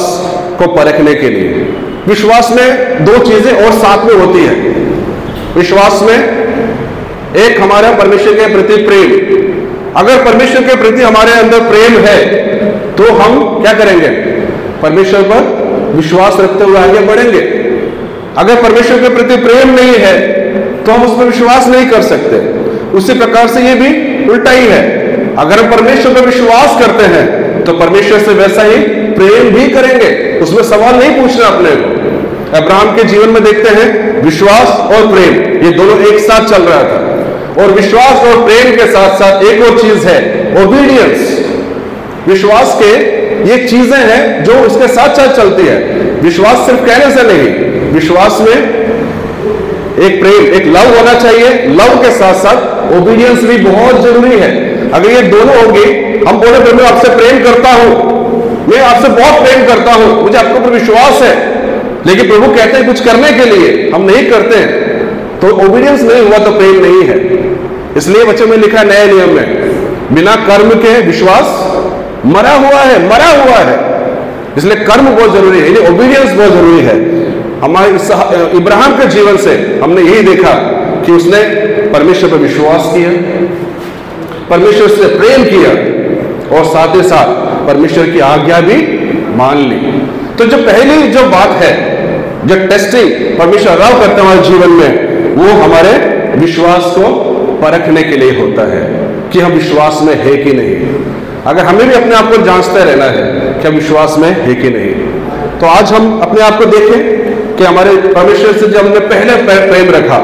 को परखने के लिए। विश्वास में 2 चीजें और साथ में होती है। विश्वास में एक हमारा परमेश्वर के प्रति प्रेम, अगर परमेश्वर के प्रति हमारे अंदर प्रेम है तो हम क्या करेंगे, परमेश्वर पर विश्वास रखते हुए आगे बढ़ेंगे। अगर परमेश्वर के प्रति प्रेम नहीं है तो हम उस पर विश्वास नहीं कर सकते। उसी प्रकार से ये भी उल्टा ही है, अगर हम परमेश्वर पर विश्वास करते हैं तो परमेश्वर से वैसा ही प्रेम भी करेंगे, उसमें सवाल नहीं पूछना अपने को। अब्राहम के जीवन में देखते हैं विश्वास और प्रेम ये दोनों एक साथ चल रहा था। और विश्वास और प्रेम के साथ साथ एक और चीज है, ओबीडियंस। विश्वास के ये चीजें हैं जो उसके साथ साथ चलती है। विश्वास सिर्फ कहने से नहीं, विश्वास में एक प्रेम, एक लव होना चाहिए। लव के साथ साथ ओबीडियंस भी बहुत जरूरी है। अगर ये दोनों होंगे, हम बोले मैं आपसे प्रेम करता हूं, मैं आपसे बहुत प्रेम करता हूं, मुझे आपके ऊपर विश्वास है, लेकिन प्रभु कहते हैं कुछ करने के लिए हम नहीं करते हैं, तो ओबीडियंस नहीं हुआ तो प्रेम नहीं है। इसलिए बच्चों में लिखा नए नियम में, बिना कर्म के विश्वास मरा हुआ है, मरा हुआ है। इसलिए कर्म बहुत जरूरी है, ओबीडियंस बहुत जरूरी है। हमारे इब्राहिम के जीवन से हमने यही देखा कि उसने परमेश्वर पर विश्वास किया, परमेश्वर से प्रेम किया और साथ ही साथ परमेश्वर की आज्ञा भी मान ली। तो जो पहली जो बात है, जो टेस्टिंग परमेश्वर अलाउ करते हैं हमारे जीवन में, वो हमारे विश्वास को परखने के लिए होता है कि हम विश्वास में है कि नहीं। अगर हमें भी अपने आप को जांचते रहना है कि हम विश्वास में है कि नहीं, तो आज हम अपने आप को देखें कि हमारे परमेश्वर से जब हमने पहले प्रेम रखा,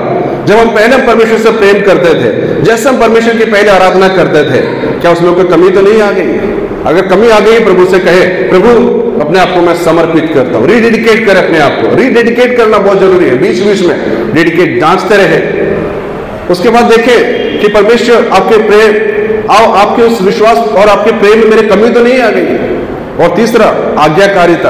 जब हम पहले परमेश्वर से प्रेम करते थे, जैसे हम परमेश्वर की पहले आराधना करते थे, क्या उसमें कोई कमी तो नहीं आ गई। अगर कमी आ गई प्रभु से कहे प्रभु अपने आप को मैं समर्पित करता हूँ, रीडेडिकेट करे अपने आप को। रीडेडिकेट करना बहुत जरूरी है, बीच बीच में डेडिकेट जांचते रहे। उसके बाद देखे कि परमेश्वर आपके प्रेम, आपके उस विश्वास और आपके प्रेम में मेरी कमी तो नहीं आ गई। और तीसरा आज्ञाकारिता,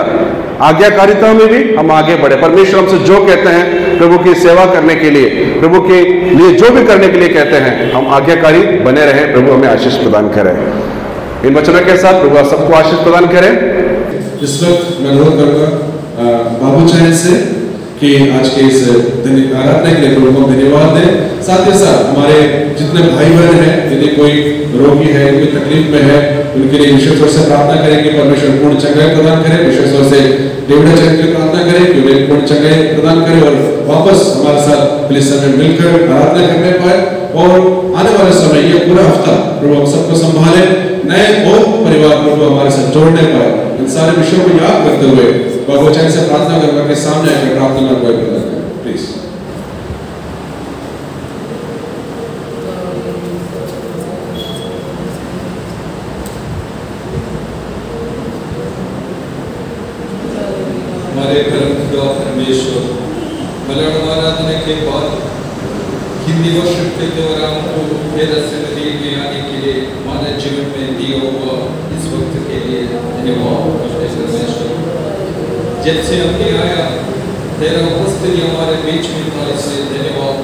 आज्ञाकारिता में भी हम आगे बढ़े। परमेश्वर हमसे जो कहते हैं प्रभु की सेवा करने के लिए, प्रभु के लिए जो भी करने के लिए कहते हैं, हम आज्ञाकारी बने रहें। प्रभु हमें आशीष प्रदान करें। इन वचनों के साथ प्रभु आप सबको आशीष प्रदान करें। इस वक्त मैं अनुरोध करूंगा बाबू चैन से कि आज के इस आराधना के लिए प्रभु को धन्यवाद दें। साथ ही साथ हमारे जितने भाई बहन हैं, यदि कोई रोगी है, कोई तकलीफ में है, उनके लिए ईश्वर से प्रार्थना करें कि परमेश्वर पूर्ण चंगाई प्रदान करें। ईश्वर से डेविड चैन की प्रार्थना करें कि वे पूर्ण चंगाई प्रदान करें और वापस हमारे साथ प्लेस में मिलकर आराधना करने पाए। और आने वाले समय ये पूरा हफ्ता प्रभु हम सबको संभाले, नए और परिवार प्रभु हमारे साथ जोड़ने पाए। इन सारे विषयों को याद करते हुए बाबू चैन से प्रार्थना करवा के सामने आकर प्रार्थना करें प्लीज। परमेश्वर प्रोग्राम को रस्ते में दिए में आने के लिए मानव जीवन में दिया हुआ इस वक्त के लिए धन्यवाद। जब से हमने आया तेरा उपस्थिति हमारे बीच में था, इससे धन्यवाद।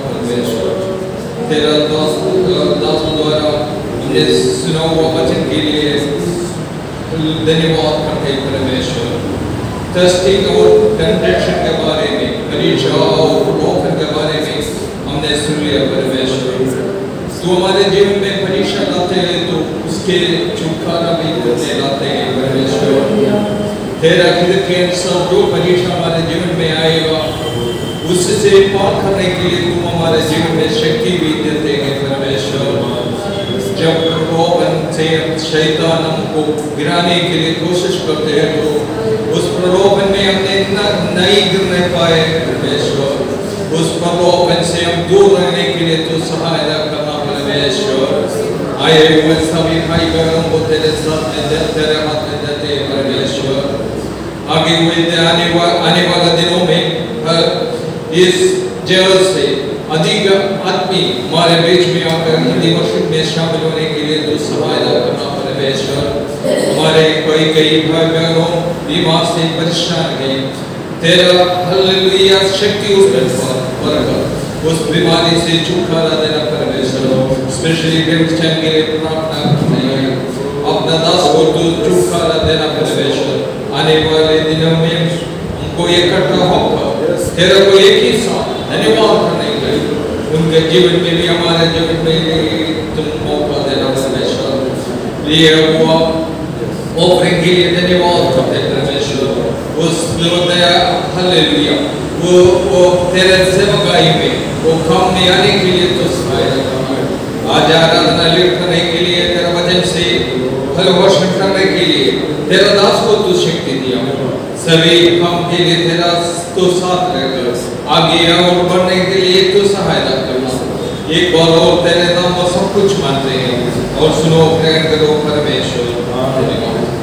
तेरा दासों द्वारा ये सुना हुआ वचन के लिए धन्यवाद करते हैं परमेश्वर। टेस्टिंग और टेम्पटेशन के बारे में, परीक्षा और मौके के बारे में हमने सुन लिया परमेश्वर। तो हमारे जीवन में परीक्षा लाते हैं तो उसके छुटकारा भी करने लाते हैं परमेश्वर। तेरा किरत के अनुसार जो परीक्षा हमारे जीवन में आएगा उससे पार करने के लिए तुम हमारे जीवन में शक्ति भी देते हैं परमेश्वर। जब प्रलोभन से शैतान हमको गिराने के लिए कोशिश करते हैं तो उस प्रलोभन में हमने इतना नहीं गिरने पाए परमेश्वर। उस प्रलोभन से हम दूर रहने के लिए तो सहायता करना परमेश्वर। आए हुए सभी भाई बहनों को तेरे साथ में तेरे हाथ में देते हैं परमेश्वर। आगे हुए आने वाले दिनों में इस जगह से अधिक आदमी हमारे बीच में आकर हिंदी वर्षिप में शामिल होने के लिए तो सहायता करना परमेश्वर। हमारे कई भाई बहनों बीमार से परेशान हैं, तेरा हालेलुया शक्ति उस बीमारी से छुटकारा देना परमेश्वर। स्पेशली टेम्पटेशन के लिए प्रार्थना करते हैं, अपना दास को तू छुटकारा देना परमेश्वर। आने वाले दिनों में उनको इकट्ठा होकर तेरा को एक ही साथ धन्यवाद करने के लिए उनके जीवन में भी हमारे जीवन में तुम मौका देना परमेश्वर। ये हुआ ऑफरिंग के लिए धन्यवाद करते हैं उस दया हालेलुया। वो तेरे सेवकाई में वो काम में आने के लिए तो सहायता करना। आज आराधना करने के लिए तेरा वचन से हर वर्ष करने के लिए तेरा दास को तू शक्ति दिया। सभी काम के लिए तेरा तो साथ रहकर आगे और बढ़ने के लिए तो सहायता करना। एक बार और तेरे नाम में सब कुछ मानते हैं और सुनो ग्रहण करो परमेश्वर।